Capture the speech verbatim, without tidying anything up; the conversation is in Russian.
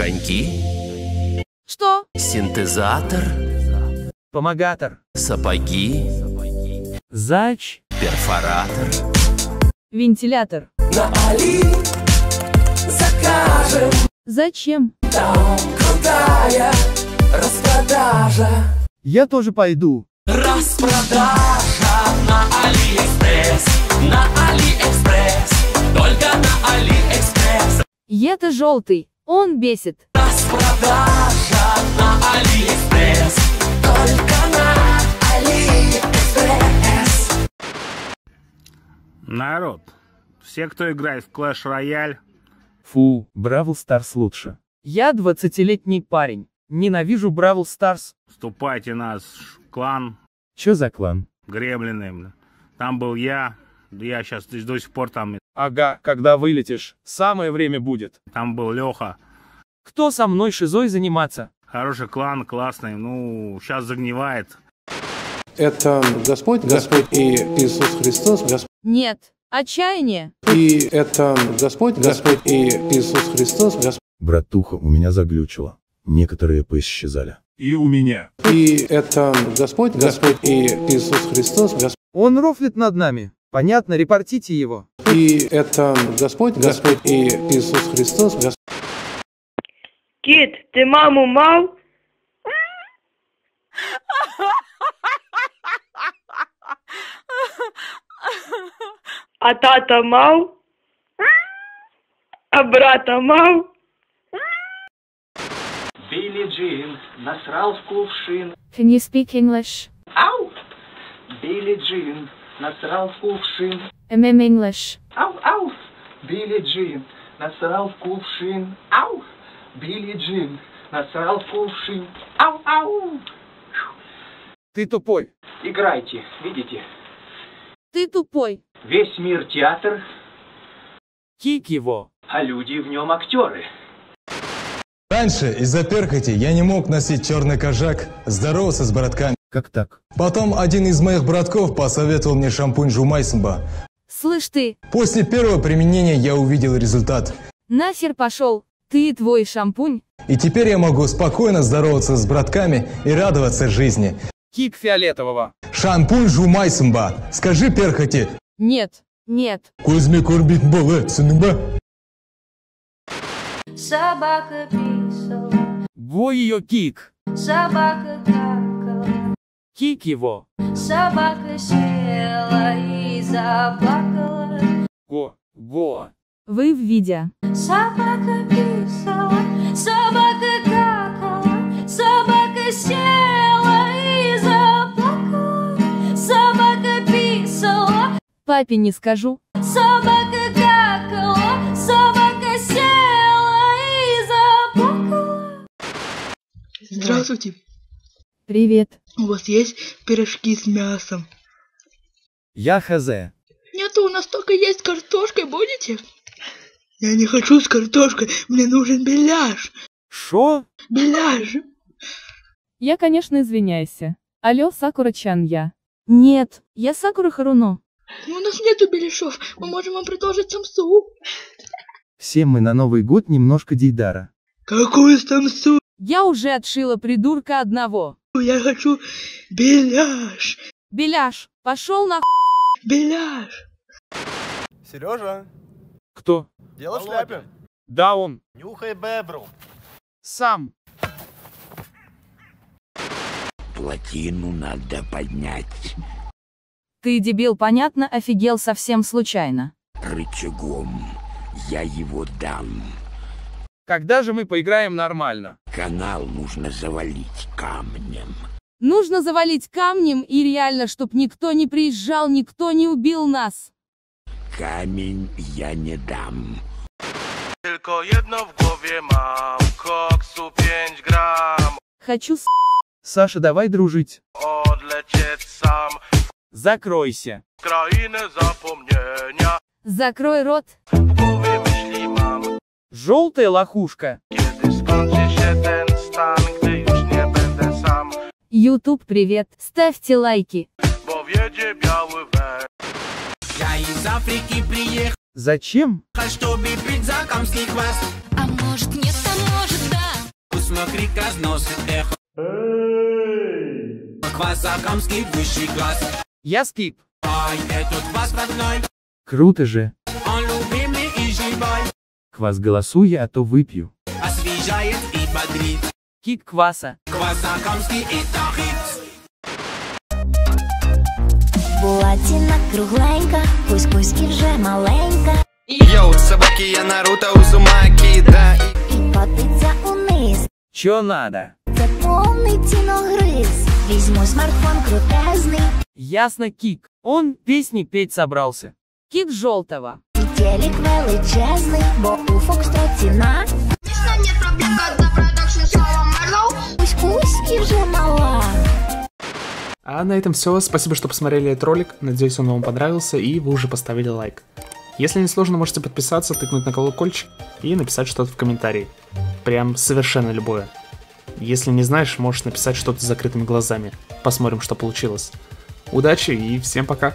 Коньки. Что? Синтезатор. Помогатор. Сапоги. Зач. Перфоратор. Вентилятор. На Али закажем. Зачем? Там крутая распродажа. Я тоже пойду. Распродажа на Алиэкспресс. На Алиэкспресс. Только на Алиэкспресс. Это желтый. Он бесит. Распродажа на Алиэкспресс. Только на Алиэкспресс. Народ, все, кто играет в Clash Royale... Фу, Brawl Stars лучше. Я двадцатилетний парень. Ненавижу Brawl Stars. Вступайте в наш клан. Чё за клан? Гремлины. Там был я. Я сейчас до сих пор там. Ага, когда вылетишь, самое время будет. Там был Леха. Кто со мной шизой заниматься? Хороший клан, классный. Ну, сейчас загнивает. Это Господь, Господь и Иисус Христос. Господь. Нет, отчаяние. И это Господь, Господь и Иисус Христос. Господь. Братуха, у меня заглючило. Некоторые поисчезали. И у меня. И это Господь, Господь и Иисус Христос. Господь. Он рофлит над нами. Понятно, репортите его. И это Господь, Господь и Иисус Христос. Господь. Кит, ты маму мал? А тата мал? А брата мал? Билли Джин насрал в кувшин. Can you speak English? Ау! Билли Джин насрал в кувшин. I'm in English. Ау, ау! Билли Джин насрал в кувшин. Ау! Билли Джин насрал в кувшин. Ау, ау! Ты тупой. Играйте, видите? Ты тупой. Весь мир театр. Кик его. А люди в нем актеры. Раньше из-за перхоти я не мог носить черный кожак, здороваться с братками. Как так? Потом один из моих братков посоветовал мне шампунь Жумайсмба. Слышь ты. После первого применения я увидел результат. Нахер пошел, ты и твой шампунь. И теперь я могу спокойно здороваться с братками и радоваться жизни. Кик фиолетового. Шампунь Жумайсмба. Скажи перхоти. Нет, нет. Кузьми курбит было, цинба. Собака писала. Бой ее кик. Собака какала. Кик его. Собака села и заплакала. Го, го. Вы в виде. Собака писала. Собака какала. Собака села и заплакала. Собака писала. Папе не скажу. Собака какала. Собака села. Здравствуйте. Привет. У вас есть пирожки с мясом? Я хз. Нету, у нас только есть с картошкой, будете? Я не хочу с картошкой, мне нужен беляш. Шо? Беляш. Я, конечно, извиняюсь. Алло, Сакура-чан, я. Нет, я Сакура Харуно. Но у нас нету беляшов, мы можем вам предложить самсу. Всем мы на Новый год немножко дейдара. Какую самсу? Я уже отшила придурка одного. Я хочу беляш. Беляш, пошел на беляш. Сережа. Кто? Дело в шляпе. Да, он. Нюхай бебру. Сам. Плотину надо поднять. Ты, дебил, понятно, офигел совсем случайно. Рычагом я его дам. Когда же мы поиграем нормально? Канал нужно завалить камнем. Нужно завалить камнем и реально, чтоб никто не приезжал, никто не убил нас. Камень я не дам. Только одно в голове, мам, коксу пять грамм. Хочу с... Саша, давай дружить. Отлететь сам. Закройся. Краина запомнения. Закрой рот. Желтая лохушка. Ютуб, привет. Ставьте лайки. Я из Африки приехал. Зачем? А может, мне поможет, да? но крик разносит эхо. Квасакамский высший класс. Я Скип. Ай, этот квас родной. Круто же. Он любимый и живой. Квас голосуй, а то выпью. Освежает и бодрит. Кик кваса. Квасакамский это хит. Булатина кругленька, кузь-кузьки вже маленька. Йоу, собаки, я Наруто, Узумаки, да. И катиться униз. Чо надо? Це повний тіногриз. Возьму смартфон крутезный. Ясно, Кик. Он песни петь собрался. Кик желтого. Телек величезный, бо у фокстроте на. Дійсно нет проблем, когда продакшн слово Марлоу. Кусь-кусь и вже мала. А на этом все. Спасибо, что посмотрели этот ролик. Надеюсь, он вам понравился и вы уже поставили лайк. Если не сложно, можете подписаться, тыкнуть на колокольчик и написать что-то в комментарии. Прям совершенно любое. Если не знаешь, можешь написать что-то с закрытыми глазами. Посмотрим, что получилось. Удачи и всем пока!